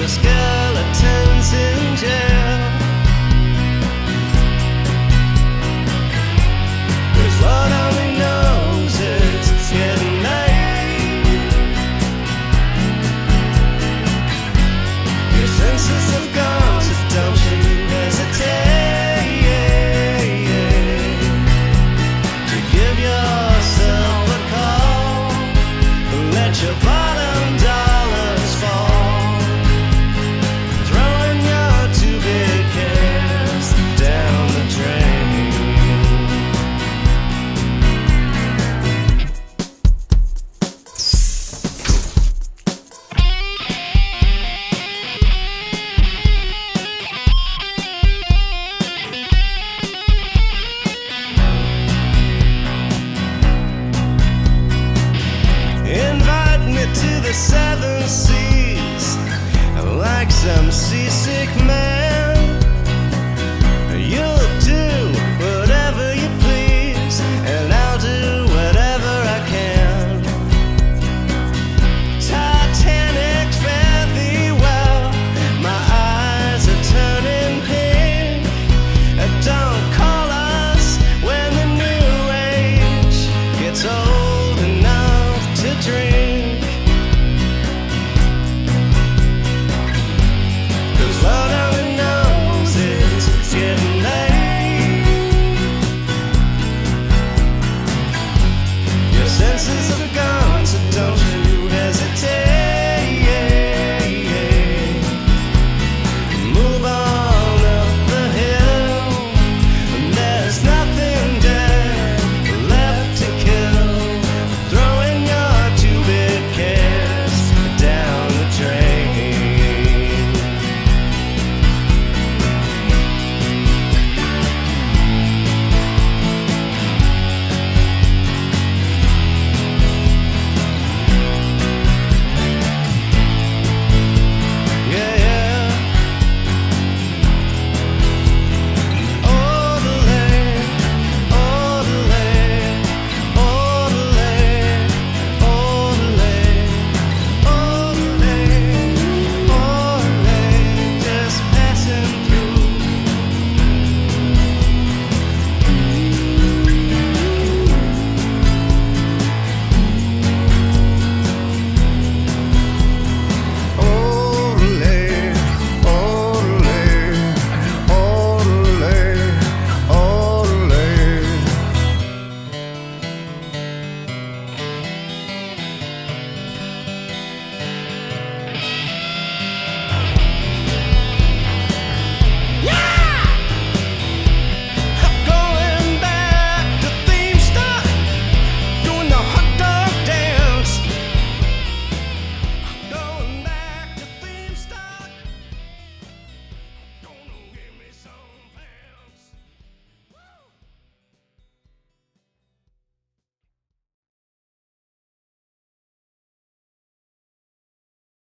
your skeletons in jail. Cause what only knows is it's getting late. Your senses have gone, so don't you hesitate to give yourself a call and let your